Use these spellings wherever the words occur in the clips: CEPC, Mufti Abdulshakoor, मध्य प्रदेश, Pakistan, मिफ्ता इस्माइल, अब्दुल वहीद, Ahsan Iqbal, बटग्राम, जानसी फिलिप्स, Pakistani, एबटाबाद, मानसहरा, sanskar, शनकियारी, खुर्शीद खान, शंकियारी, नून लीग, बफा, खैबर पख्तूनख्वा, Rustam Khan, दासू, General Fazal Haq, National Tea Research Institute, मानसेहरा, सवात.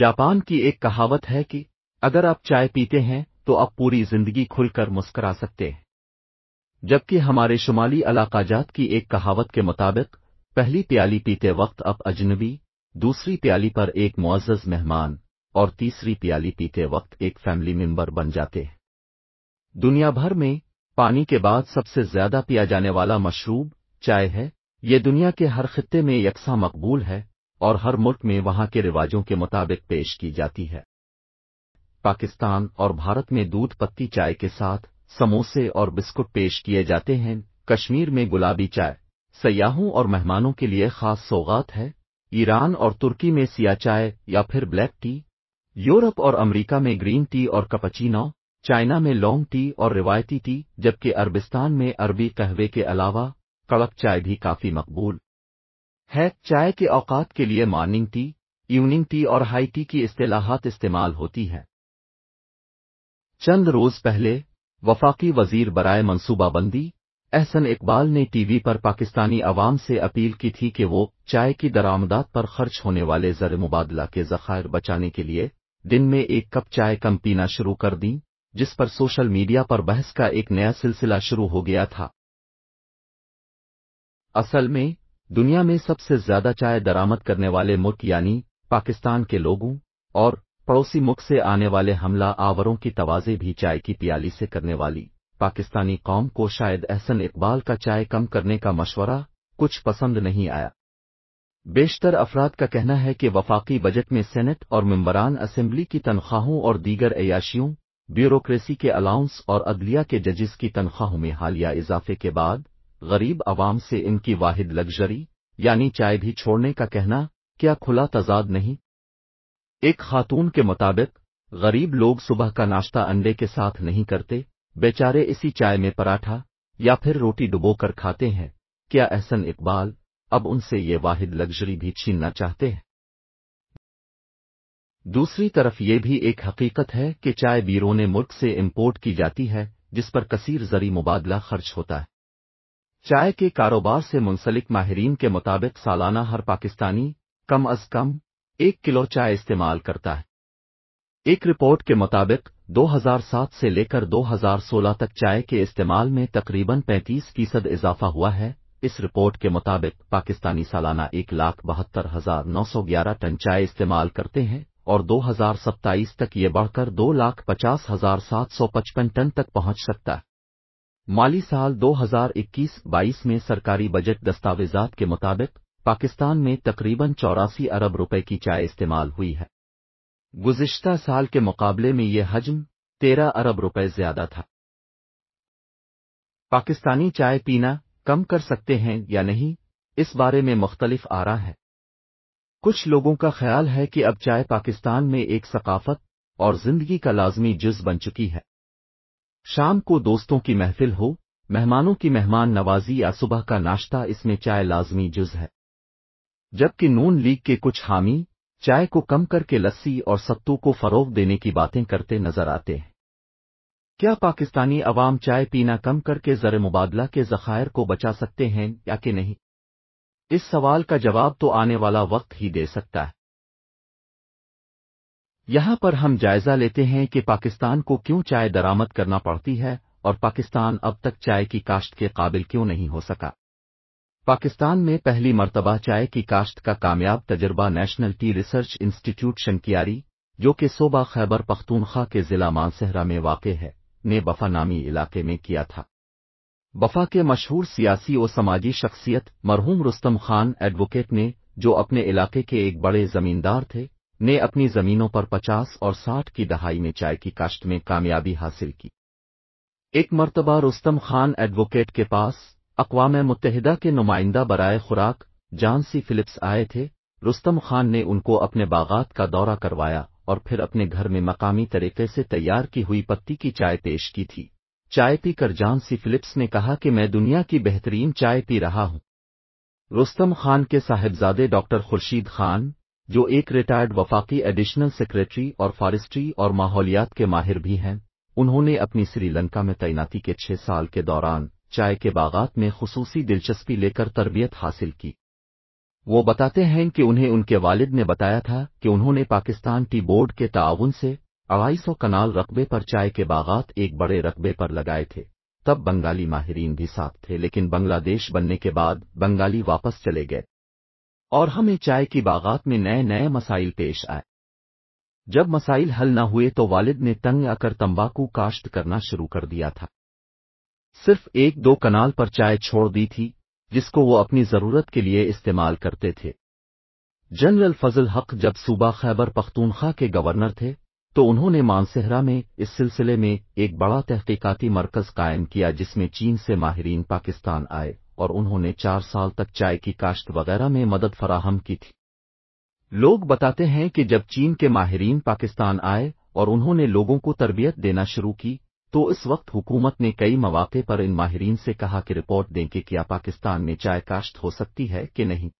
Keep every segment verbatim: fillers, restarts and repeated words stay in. Japan की एक कहावत है कि अगर आप चाय पीते हैं तो आप पूरी जिंदगी खुलकर मुस्करा सकते हैं, जबकि हमारे शुमाली इलाकाजात की एक कहावत के मुताबिक पहली प्याली पीते वक्त आप अजनबी, दूसरी प्याली पर एक मुअज़्ज़ज़ मेहमान और तीसरी प्याली पीते वक्त एक फैमिली मेंबर बन जाते हैं। दुनिया भर में पानी के बाद सबसे ज्यादा पिया जाने वाला मशरूब चाय है। ये दुनिया के हर खित्ते में यकसा मकबूल है और हर मुल्क में वहां के रिवाजों के मुताबिक पेश की जाती है। पाकिस्तान और भारत में दूध पत्ती चाय के साथ समोसे और बिस्कुट पेश किए जाते हैं। कश्मीर में गुलाबी चाय सयाहों और मेहमानों के लिए खास सौगात है। ईरान और तुर्की में सिया चाय या फिर ब्लैक टी, यूरोप और अमेरिका में ग्रीन टी और कैपेचिनो, चाइना में लॉन्ग टी और रिवायती टी, जबकि अरबिस्तान में अरबी कहवे के अलावा कड़क चाय भी काफी मकबूल है। चाय के औकात के लिए मॉर्निंग टी, इवनिंग टी और हाई टी की इस्तेलाहात इस्तेमाल होती हैं। चंद रोज पहले वफाकी वजीर बराए मनसूबाबंदी अहसन इकबाल ने टीवी पर पाकिस्तानी अवाम से अपील की थी कि वो चाय की दरामदात पर खर्च होने वाले ज़र मुबादला के ज़ख़ायर बचाने के लिए दिन में एक कप चाय कम पीना शुरू कर दी, जिस पर सोशल मीडिया पर बहस का एक नया सिलसिला शुरू हो गया था। असल में दुनिया में सबसे ज्यादा चाय दरामद करने वाले मुल्क यानी पाकिस्तान के लोगों और पड़ोसी मुल्क से आने वाले हमला आवरों की तवाज़े भी चाय की प्याली से करने वाली पाकिस्तानी कौम को शायद अहसन इकबाल का चाय कम करने का मशवरा कुछ पसंद नहीं आया। बेशतर अफराद का कहना है कि वफाकी बजट में सेनेट और मेंबरान असेंबली की तनख्वाहों और दीगर अयाशियों, ब्यूरोक्रेसी के अलाउंस और अदलिया के जजेस की तनख्वाहों में हालिया इजाफे के बाद गरीब आवाम से इनकी वाहिद लग्जरी यानी चाय भी छोड़ने का कहना क्या खुला तजाद नहीं? एक खातून के मुताबिक गरीब लोग सुबह का नाश्ता अंडे के साथ नहीं करते, बेचारे इसी चाय में पराठा या फिर रोटी डुबोकर खाते हैं। क्या अहसन इकबाल अब उनसे ये वाहिद लग्जरी भी छीनना चाहते हैं? दूसरी तरफ ये भी एक हकीकत है कि चाय बीरोने मुल्क से इम्पोर्ट की जाती है, जिस पर कसीर जरी मुबादला खर्च होता है। चाय के कारोबार से मुंसलिक माहिरीन के मुताबिक सालाना हर पाकिस्तानी कम अज कम एक किलो चाय इस्तेमाल करता है। एक रिपोर्ट के मुताबिक दो हज़ार सात से लेकर दो हज़ार सोलह तक चाय के इस्तेमाल में तकरीबन पैंतीस फीसद इजाफा हुआ है। इस रिपोर्ट के मुताबिक पाकिस्तानी सालाना एक लाख बहत्तर हजार नौ सौ ग्यारह टन चाय इस्तेमाल करते हैं और दो हज़ार सत्ताईस तक ये बढ़कर दो लाख पचास हजार सात सौ पचपन टन तक पहुंच सकता है। माली साल दो हज़ार इक्कीस बाईस में सरकारी बजट दस्तावेजात के मुताबिक पाकिस्तान में तकरीबन चौरासी अरब रुपए की चाय इस्तेमाल हुई है। गुज़िश्ता साल के मुकाबले में ये हजम तेरह अरब रुपए ज्यादा था। पाकिस्तानी चाय पीना कम कर सकते हैं या नहीं, इस बारे में मुख्तलिफ आरा है। कुछ लोगों का ख्याल है कि अब चाय पाकिस्तान में एक सकाफत और जिंदगी का लाजमी जुज़ बन चुकी है। शाम को दोस्तों की महफिल हो, मेहमानों की मेहमान नवाजी या सुबह का नाश्ता, इसमें चाय लाजमी जुज़ है। जबकि नून लीग के कुछ हामी चाय को कम करके लस्सी और सत्तू को फरोग देने की बातें करते नजर आते हैं। क्या पाकिस्तानी अवाम चाय पीना कम करके ज़र मुबादला के ज़ख़ायर को बचा सकते हैं या कि नहीं? इस सवाल का जवाब तो आने वाला वक्त ही दे सकता है। यहाँ पर हम जायजा लेते हैं कि पाकिस्तान को क्यों चाय दरामद करना पड़ती है और पाकिस्तान अब तक चाय की काश्त के काबिल क्यों नहीं हो सका। पाकिस्तान में पहली मर्तबा चाय की काश्त का कामयाब तजर्बा national T research institute शंकियारी, जो कि सूबा खैबर पख्तूनख्वा के जिला मानसहरा में वाक़े है, ने बफा नामी इलाके में किया था। बफा के मशहूर सियासी और समाजी शख्सियत मरहूम रुस्तम खान एडवोकेट ने, जो अपने इलाके के एक बड़े जमींदार थे, ने अपनी जमीनों पर पचास और साठ की दहाई में चाय की काश्त में कामयाबी हासिल की। एक मर्तबा रुस्तम खान एडवोकेट के पास अक़वाम मुत्तहिदा के नुमाइंदा बराए खुराक जानसी फिलिप्स आए थे। रुस्तम खान ने उनको अपने बागात का दौरा करवाया और फिर अपने घर में मकामी तरीके से तैयार की हुई पत्ती की चाय पेश की थी। चाय पीकर जानसी फिलिप्स ने कहा कि मैं दुनिया की बेहतरीन चाय पी रहा हूँ। रुस्तम खान के साहिबजादे डॉक्टर खुर्शीद खान, जो एक रिटायर्ड वफाकी एडिशनल सेक्रेटरी और फॉरेस्ट्री और माहौलियात के माहिर भी हैं, उन्होंने अपनी श्रीलंका में तैनाती के छह साल के दौरान चाय के बागात में खुसूसी दिलचस्पी लेकर तरबियत हासिल की। वो बताते हैं कि उन्हें उनके वालिद ने बताया था कि उन्होंने पाकिस्तान टी बोर्ड के ताउन से अढ़ाई सौ कनाल रकबे पर चाय के बागात एक बड़े रकबे पर लगाए थे। तब बंगाली माहिरीन भी साथ थे, लेकिन बांग्लादेश बनने के बाद बंगाली वापस चले गए और हमें चाय की बागात में नए नए मसाइल पेश आए। जब मसाइल हल न हुए तो वालिद ने तंग आकर तंबाकू काश्त करना शुरू कर दिया था। सिर्फ एक दो कनाल पर चाय छोड़ दी थी जिसको वो अपनी जरूरत के लिए इस्तेमाल करते थे। जनरल फजल हक जब सूबा खैबर पख्तूनख्वा के गवर्नर थे तो उन्होंने मानसेहरा में इस सिलसिले में एक बड़ा तहकीकाती मरकज कायम किया जिसमें चीन से माहिरीन पाकिस्तान आए और उन्होंने चार साल तक चाय की काश्त वगैरह में मदद फराहम की थी। लोग बताते हैं कि जब चीन के माहिरीन पाकिस्तान आए और उन्होंने लोगों को तरबियत देना शुरू की तो इस वक्त हुकूमत ने कई मौके पर इन माहिरीन से कहा कि रिपोर्ट दें कि क्या पाकिस्तान में चाय काश्त हो सकती है कि नहीं।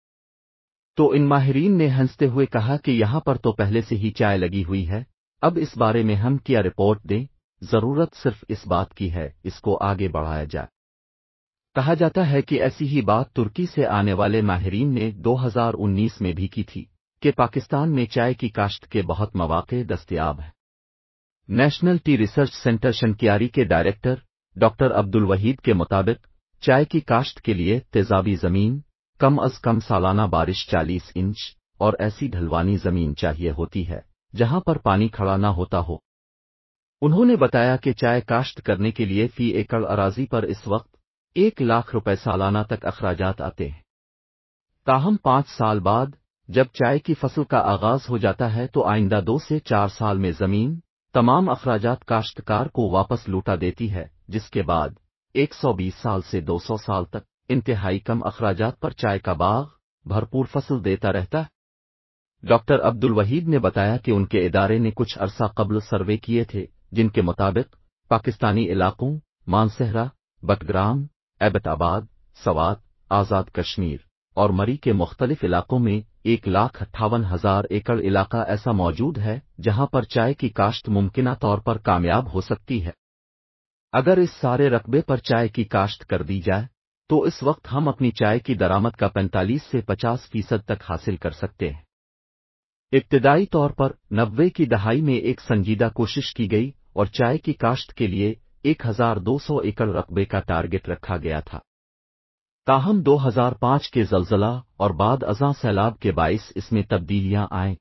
तो इन माहिरीन ने हंसते हुए कहा कि यहाँ पर तो पहले से ही चाय लगी हुई है, अब इस बारे में हम क्या रिपोर्ट दें, जरूरत सिर्फ इस बात की है इसको आगे बढ़ाया जाए। कहा जाता है कि ऐसी ही बात तुर्की से आने वाले माहिरीन ने दो हज़ार उन्नीस में भी की थी कि पाकिस्तान में चाय की काश्त के बहुत मौके दस्तयाब हैं। National T research centre शनकियारी के डायरेक्टर डॉक्टर अब्दुल वहीद के मुताबिक चाय की काश्त के लिए तेजाबी ज़मीन, कम अज कम सालाना बारिश चालीस इंच और ऐसी ढलवानी ज़मीन चाहिए होती है जहां पर पानी खड़ा ना होता हो। उन्होंने बताया कि चाय काश्त करने के लिए फी एकड़ अराजी पर इस वक्त एक लाख रुपए सालाना तक अखराजात आते हैं। ताहम पाँच साल बाद जब चाय की फसल का आगाज हो जाता है तो आइंदा दो से चार साल में ज़मीन तमाम अखराजात काश्तकार को वापस लौटा देती है, जिसके बाद एक सौ बीस साल से दो सौ साल तक इंतहाई कम अखराजात पर चाय का बाग भरपूर फसल देता रहता है। डॉक्टर अब्दुल वहीद ने बताया कि उनके इदारे ने कुछ अरसा कबल सर्वे किए थे जिनके मुताबिक पाकिस्तानी इलाकों मानसेहरा, बटग्राम, एबटाबाद, सवात, आज़ाद कश्मीर और मरी के मुख्तलिफ इलाकों में एक लाख अट्ठावन हजार एकड़ इलाका ऐसा मौजूद है जहां पर चाय की काश्त मुमकिना तौर पर कामयाब हो सकती है। अगर इस सारे रकबे पर चाय की काश्त कर दी जाए तो इस वक्त हम अपनी चाय की दरामद का पैंतालीस से पचास फीसद तक हासिल कर सकते हैं। इब्तिदाई तौर पर नब्बे की दहाई में एक संजीदा कोशिश की गई और चाय की काश्त के लिए एक हजार दो सौ एकड़ रकबे का टारगेट रखा गया था। ताहम दो हज़ार पाँच के जलजला और बाद अज़ां सैलाब के बाइस इसमें तब्दीलियां आएं।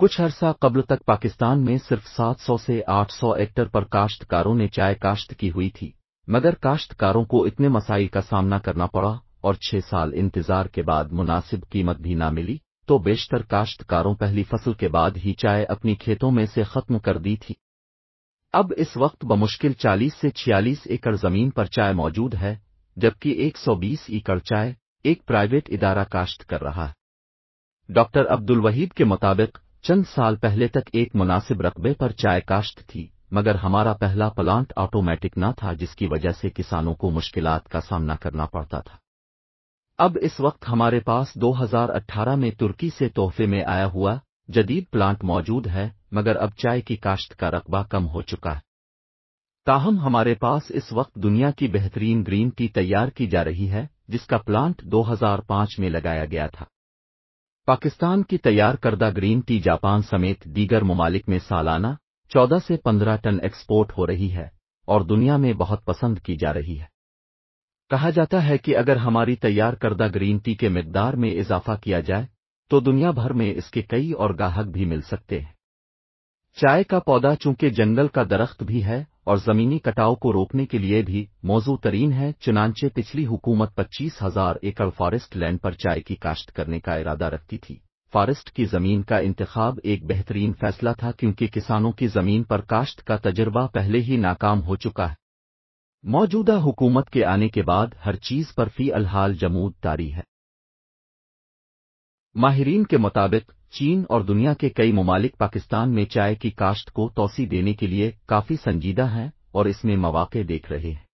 कुछ अरसा कब्ल तक पाकिस्तान में सिर्फ सात सौ से आठ सौ हेक्टर पर काश्तकारों ने चाय काश्त की हुई थी, मगर काश्तकारों को इतने मसाइल का सामना करना पड़ा और छह साल इंतजार के बाद मुनासिब कीमत भी ना मिली तो बेशतर काश्तकारों पहली फसल के बाद ही चाय अपनी खेतों में से ख़त्म कर दी थी। अब इस वक्त बमुश्किल चालीस से छियालीस एकड़ ज़मीन पर चाय मौजूद है, जबकि एक सौ बीस एकड़ चाय एक प्राइवेट इदारा काश्त कर रहा है। डॉक्टर अब्दुल वहीद के मुताबिक चंद साल पहले तक एक मुनासिब रकबे पर चाय काश्त थी, मगर हमारा पहला प्लांट ऑटोमेटिक न था जिसकी वजह से किसानों को मुश्किलात का सामना करना पड़ता था। अब इस वक्त हमारे पास दो हज़ार अठारह में तुर्की से तोहफे में आया हुआ जदीद प्लांट मौजूद है, मगर अब चाय की काश्त का रकबा कम हो चुका है। ताहम हमारे पास इस वक्त दुनिया की बेहतरीन ग्रीन टी तैयार की जा रही है जिसका प्लांट दो हज़ार पाँच में लगाया गया था। पाकिस्तान की तैयार करदा ग्रीन टी जापान समेत दीगर ममालिक में सालाना चौदह से पंद्रह टन एक्सपोर्ट हो रही है और दुनिया में बहुत पसंद की जा रही है। कहा जाता है कि अगर हमारी तैयार करदा ग्रीन टी के मिकदार में इजाफा किया जाए तो दुनिया भर में इसके कई और ग्राहक भी मिल सकते हैं। चाय का पौधा चूंकि जंगल का दरख्त भी है और ज़मीनी कटाव को रोकने के लिए भी मौजू तरीन है, चुनांचे पिछली हुकूमत पच्चीस हजार एकड़ फॉरेस्ट लैंड पर चाय की काश्त करने का इरादा रखती थी। फॉरेस्ट की ज़मीन का इंतखाब एक बेहतरीन फैसला था क्योंकि किसानों की ज़मीन पर काश्त का तजर्बा पहले ही नाकाम हो चुका है। मौजूदा हुकूमत के आने के बाद हर चीज़ पर फी अलहाल जमूद तारी है। माहिरीन के मुताबिक चीन और दुनिया के कई ममालिक पाकिस्तान में चाय की काश्त को तोसी देने के लिए काफ़ी संजीदा हैं और इसमें मौके देख रहे हैं।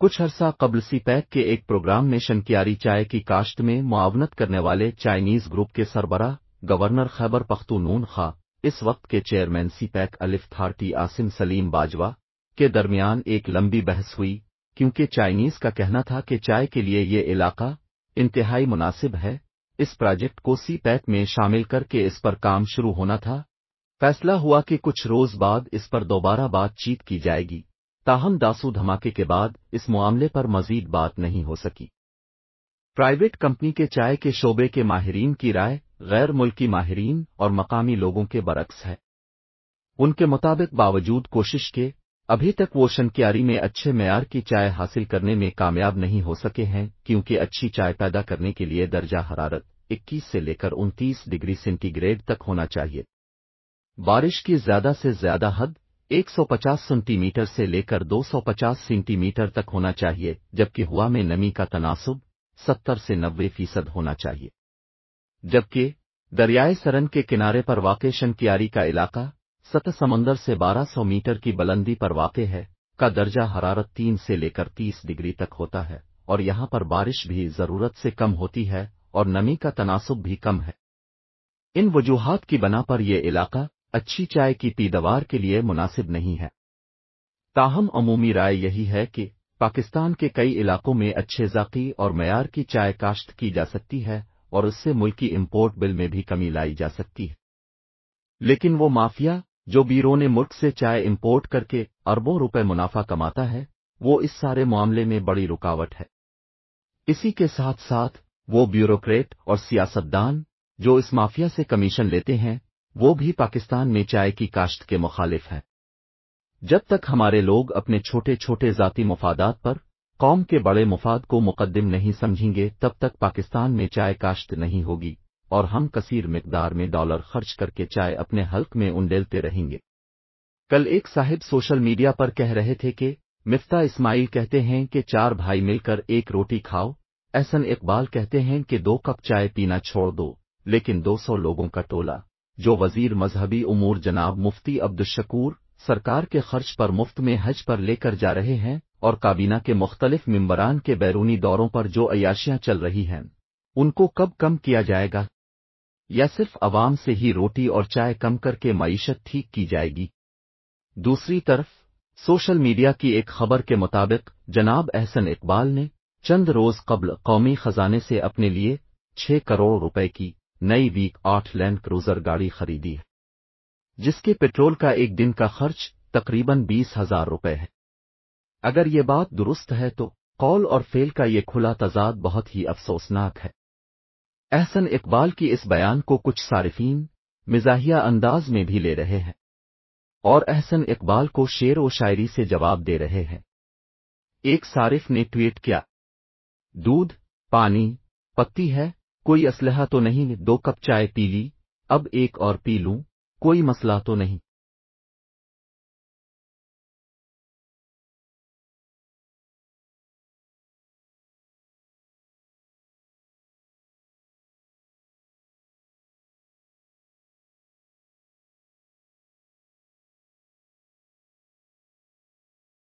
कुछ अरसा कबल सीपैक के एक प्रोग्राम में शनकियारी चाय की काश्त में मुआवनत करने वाले चाइनीज़ ग्रुप के सरबरा गवर्नर खैबर पख्तूनख्वा इस वक्त के चेयरमैन सीपैक अलिफ थार्टी आसिम सलीम बाजवा के दरमियान एक लंबी बहस हुई क्योंकि चाइनीज़ का कहना था कि चाय के लिए ये इलाका इंतहाई मुनासिब है। इस प्रोजेक्ट को सीपैक में शामिल करके इस पर काम शुरू होना था। फैसला हुआ कि कुछ रोज बाद इस पर दोबारा बातचीत की जाएगी, ताहम दासू धमाके के बाद इस मामले पर मजीद बात नहीं हो सकी। प्राइवेट कंपनी के चाय के शोबे के माहिरीन की राय गैर मुल्की माहिरीन और मकामी लोगों के बरक्स है। उनके मुताबिक बावजूद कोशिश के अभी तक वो शनक्यारी में अच्छे मेयार की चाय हासिल करने में कामयाब नहीं हो सके हैं, क्योंकि अच्छी चाय पैदा करने के लिए दर्जा हरारत इक्कीस से लेकर उनतीस डिग्री सेंटीग्रेड तक होना चाहिए। बारिश की ज्यादा से ज्यादा हद एक सौ पचास सेंटीमीटर से लेकर दो सौ पचास सेंटीमीटर तक होना चाहिए, जबकि हवा में नमी का तनासुब सत्तर से नब्बे फीसद होना चाहिए। जबकि दरियाए सरन के किनारे पर वाक़ शनक्यारी का इलाका सतह समंदर से बारह सौ मीटर की बुलंदी पर वाक़ है, का दर्जा हरारत तीन से लेकर तीस डिग्री तक होता है और यहाँ पर बारिश भी ज़रूरत से कम होती है और नमी का तनासुब भी कम है। इन वजूहात की बना पर यह इलाका अच्छी चाय की पैदावार के लिए मुनासिब नहीं है। ताहम अमूमी राय यही है कि पाकिस्तान के कई इलाकों में अच्छे ज़ाक़ी और मयार की चाय काश्त की जा सकती है और उससे मुल्की इम्पोर्ट बिल में भी कमी लाई जा सकती है। लेकिन वो माफिया जो बीरों मुल्क से चाय इम्पोर्ट करके अरबों रुपए मुनाफा कमाता है, वो इस सारे मामले में बड़ी रुकावट है। इसी के साथ साथ वो ब्यूरोक्रेट और सियासतदान जो इस माफिया से कमीशन लेते हैं, वो भी पाकिस्तान में चाय की काश्त के मुखालिफ हैं। जब तक हमारे लोग अपने छोटे छोटे ज़ाती मुफादात पर कौम के बड़े मुफाद को मुकद्दम नहीं समझेंगे, तब तक पाकिस्तान में चाय काश्त नहीं होगी और हम कसीर मिकदार में डॉलर खर्च करके चाय अपने हल्क में उंडेलते रहेंगे। कल एक साहिब सोशल मीडिया पर कह रहे थे कि मिफ्ता इस्माइल कहते हैं कि चार भाई मिलकर एक रोटी खाओ, अहसन इकबाल कहते हैं कि दो कप चाय पीना छोड़ दो, लेकिन दो सौ लोगों का टोला जो वजीर मजहबी उमूर जनाब मुफ्ती अब्दुलशकूर सरकार के खर्च पर मुफ्त में हज पर लेकर जा रहे हैं और काबीना के मुख्तलिफ मिम्बरान के बैरूनी दौरों पर जो अयाशियाँ चल रही हैं, उनको कब कम किया जाएगा या सिर्फ अवाम से ही रोटी और चाय कम करके मईशत ठीक की जाएगी। दूसरी तरफ सोशल मीडिया की एक खबर के मुताबिक जनाब अहसन इकबाल ने चंद रोज कबल कौमी खजाने से अपने लिए छह करोड़ रुपए की नई वीक आठ लैंड क्रूजर गाड़ी खरीदी है, जिसके पेट्रोल का एक दिन का खर्च तकरीबन बीस हजार रुपये है। अगर ये बात दुरुस्त है तो कौल और फेल का ये खुला तजाद बहुत ही अफसोसनाक है। अहसन इकबाल की इस बयान को कुछ सारिफीन मिजाहिया अंदाज में भी ले रहे हैं और अहसन इकबाल को शेर व शायरी से जवाब दे रहे हैं। एक सारिफ ने ट्वीट किया, दूध, पानी, पत्ती है, कोई असलहा तो नहीं, दो कप चाय पी ली, अब एक और पी लूं, कोई मसला तो नहीं।